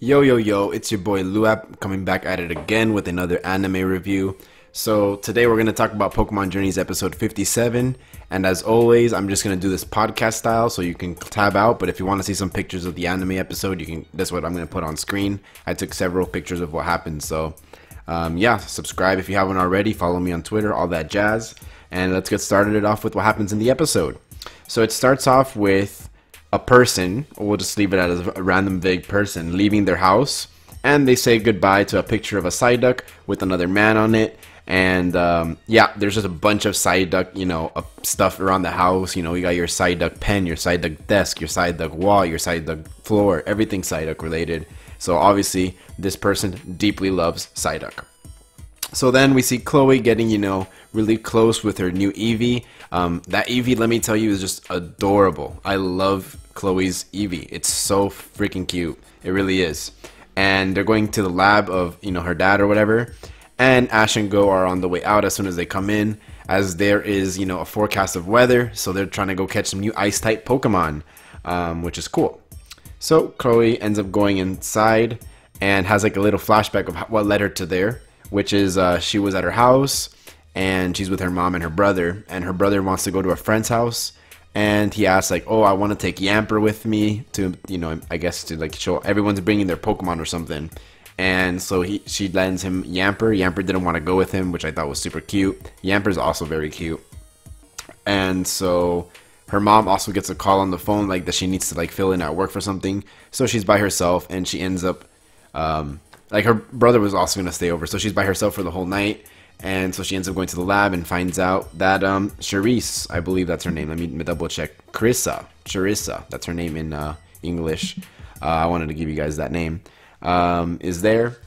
Yo yo yo, it's your boy Luap coming back at it again with another anime review. So today we're going to talk about Pokemon Journeys episode 57, and as always I'm just going to do this podcast style so you can tab out, but if you want to see some pictures of the anime episode, you can. That's what I'm going to put on screen. I took several pictures of what happened, so yeah, subscribe if you haven't already, follow me on Twitter, all that jazz, and let's get started it off with what happens in the episode. So it starts off with a person, or we'll just leave it as a random vague person, leaving their house, and they say goodbye to a picture of a Psyduck with another man on it. And yeah, there's just a bunch of Psyduck, you know, stuff around the house. You know, you got your Psyduck pen, your Psyduck desk, your Psyduck wall, your Psyduck floor, everything Psyduck related. So obviously this person deeply loves Psyduck. So then we see Chloe getting, you know, really close with her new Eevee. That Eevee, let me tell you, is just adorable. I love Chloe's Eevee. It's so freaking cute. It really is. And they're going to the lab of, you know, her dad or whatever. And Ash and Goh are on the way out as soon as they come in, as there is, you know, a forecast of weather. So they're trying to go catch some new ice-type Pokemon, which is cool. So Chloe ends up going inside and has like a little flashback of what led her to there, which is she was at her house and she's with her mom and her brother wants to go to a friend's house, and he asks like, oh, I want to take Yamper with me to, you know, I guess to like show everyone's bringing their Pokemon or something. And so she lends him Yamper. Yamper didn't want to go with him, which I thought was super cute. Yamper's also very cute. And so her mom also gets a call on the phone like that she needs to like fill in at work for something, so she's by herself, and she ends up like her brother was also gonna stay over, so she's by herself for the whole night. And so she ends up going to the lab and finds out that Charisse, I believe that's her name, let me double check, Karissa, that's her name in English, I wanted to give you guys that name, is there,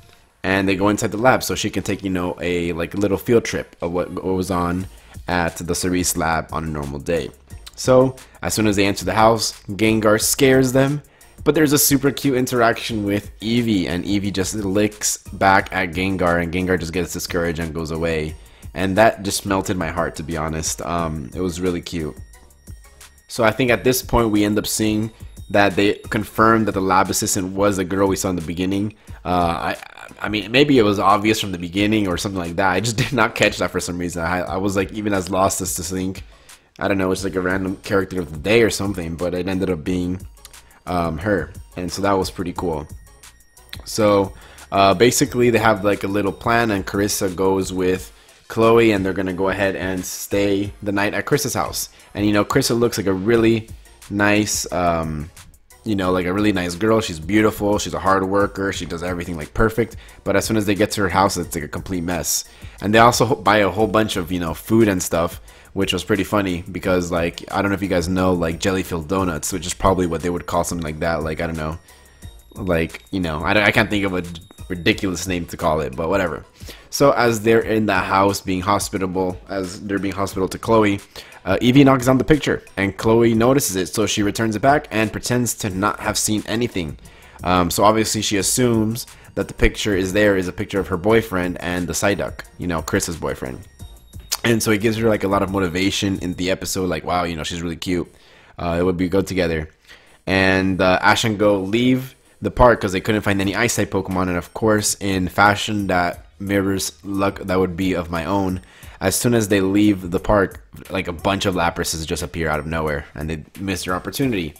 and they go inside the lab so she can take, you know, a like little field trip of what goes on at the Charisse lab on a normal day. So as soon as they enter the house, Gengar scares them. But there's a super cute interaction with Eevee, and Eevee just licks back at Gengar, and Gengar just gets discouraged and goes away. And that just melted my heart, to be honest. It was really cute. So I think at this point we end up seeing that they confirmed that the lab assistant was the girl we saw in the beginning. I mean, maybe it was obvious from the beginning or something like that. I just did not catch that for some reason. I was like even as lost as to think, I don't know, it's like a random character of the day or something, but it ended up being her, and so that was pretty cool. So basically they have like a little plan, and Karissa goes with Chloe, and they're gonna go ahead and stay the night at Chris's house. And you know, Karissa looks like a really nice you know, like a really nice girl. She's beautiful, she's a hard worker, she does everything like perfect, but as soon as they get to her house, it's like a complete mess. And they also buy a whole bunch of, you know, food and stuff, which was pretty funny because, like, I don't know if you guys know, like, jelly-filled donuts, which is probably what they would call something like that. Like, I don't know. Like, you know, I can't think of a ridiculous name to call it, but whatever. So as they're in the house being hospitable, to Chloe, Eevee knocks on the picture, and Chloe notices it, so she returns it back and pretends to not have seen anything. So obviously she assumes that the picture is a picture of her boyfriend and the Psyduck, you know, Chris's boyfriend. And so it gives her like a lot of motivation in the episode, like, wow, you know, she's really cute. It would be good together. And Ash and Goh leave the park because they couldn't find any ice-type Pokemon, and of course, in fashion that mirrors luck that would be of my own, as soon as they leave the park, like a bunch of Laprases just appear out of nowhere, and they miss their opportunity.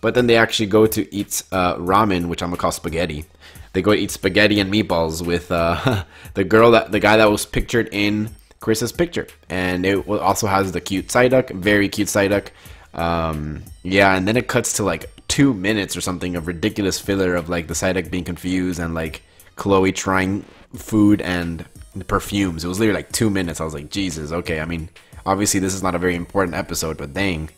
But then they actually go to eat ramen, which I'm gonna call spaghetti. They go eat spaghetti and meatballs with the guy that was pictured in Chris's picture, and it also has the cute Psyduck, very cute Psyduck. Yeah, and then it cuts to like 2 minutes or something of ridiculous filler of like the Psyduck being confused and like Chloe trying food and perfumes. It was literally like 2 minutes. I was like, Jesus, okay. I mean, obviously this is not a very important episode, but dang.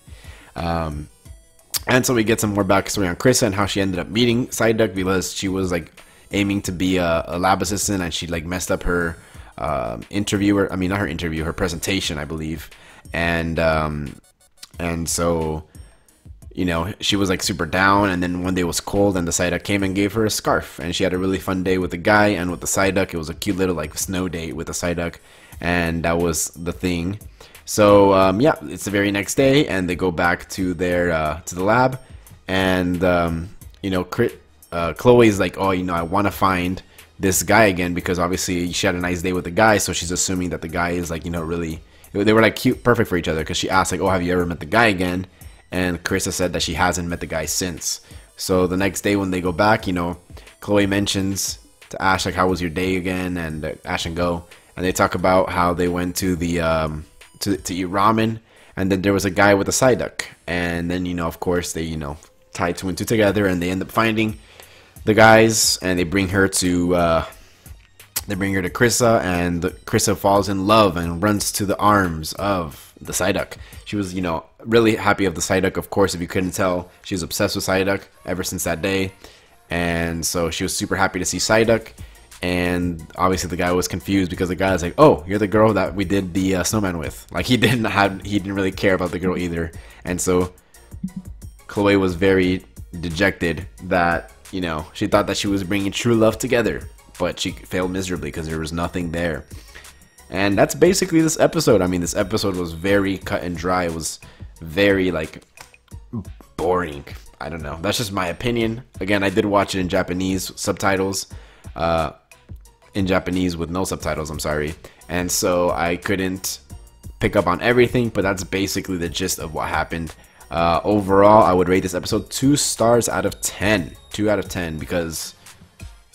And so we get some more backstory on Karissa and how she ended up meeting Psyduck because she was like aiming to be a lab assistant, and she like messed up her her presentation, I believe, and so, you know, she was like super down, and then one day it was cold, and the Psyduck came and gave her a scarf, and she had a really fun day with the guy and with the Psyduck. It was a cute little like snow date with the Psyduck, and that was the thing. So yeah, it's the very next day, and they go back to their to the lab, and you know, Chloe's like, oh, you know, I want to find this guy again, because obviously she had a nice day with the guy, so she's assuming that the guy is, like, you know, really, they were like cute, perfect for each other, because she asked, like, oh, have you ever met the guy again? And Karissa said that she hasn't met the guy since. So the next day when they go back, you know, Chloe mentions to Ash, like, how was your day again? And Ash and Goh, and they talk about how they went to the to eat ramen, and then there was a guy with a Psyduck, and then, you know, of course they, you know, tie two and two together, and they end up finding the guys, and they bring her to Karissa, and Karissa falls in love and runs to the arms of the Psyduck. She was, you know, really happy of the Psyduck. Of course, if you couldn't tell, she was obsessed with Psyduck ever since that day, and so she was super happy to see Psyduck. And obviously the guy was confused, because the guy was like, oh, you're the girl that we did the snowman with. Like, he didn't really care about the girl either. And so Chloe was very dejected that, you know, she thought that she was bringing true love together, but she failed miserably because there was nothing there. And that's basically this episode. I mean, this episode was very cut and dry. It was very, like, boring. I don't know. That's just my opinion. Again, I did watch it in Japanese subtitles. In Japanese with no subtitles, I'm sorry, and so I couldn't pick up on everything, but that's basically the gist of what happened. Overall, I would rate this episode 2 stars out of 10, 2 out of 10, because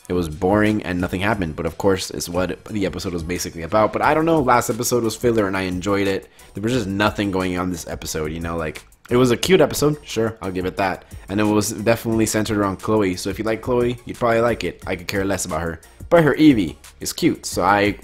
it was boring and nothing happened, but of course it's what the episode was basically about. But I don't know, last episode was filler and I enjoyed it. There was just nothing going on this episode, you know, like, it was a cute episode, sure, I'll give it that, and it was definitely centered around Chloe, so if you like Chloe, you'd probably like it. I could care less about her, but her Eevee is cute, so I'm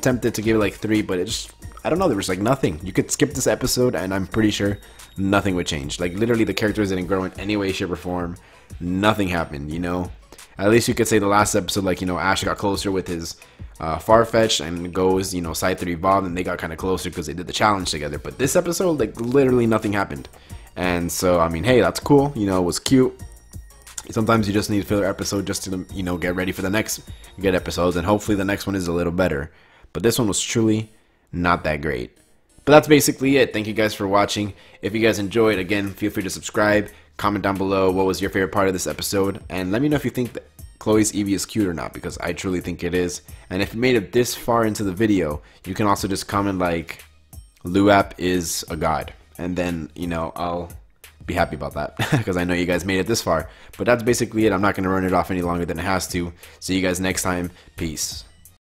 tempted to give it like 3, but it just, I don't know, there was like nothing. You could skip this episode and I'm pretty sure nothing would change. Like, literally the characters didn't grow in any way, shape, or form. Nothing happened, you know? At least you could say the last episode, like, you know, Ash got closer with his Farfetch'd, and Goh's, you know, side 3 evolved, and they got kind of closer because they did the challenge together. But this episode, like, literally nothing happened. And so, I mean, hey, that's cool. You know, it was cute. Sometimes you just need a filler episode just to, you know, get ready for the next good episodes, and hopefully the next one is a little better. But this one was truly not that great. But that's basically it. Thank you guys for watching. If you guys enjoyed, again, feel free to subscribe. Comment down below what was your favorite part of this episode, and let me know if you think that Chloe's Eevee is cute or not, because I truly think it is. And if you made it this far into the video, you can also just comment like, Luap is a god, and then, you know, I'll be happy about that, because I know you guys made it this far. But that's basically it. I'm not going to run it off any longer than it has to. See you guys next time. Peace.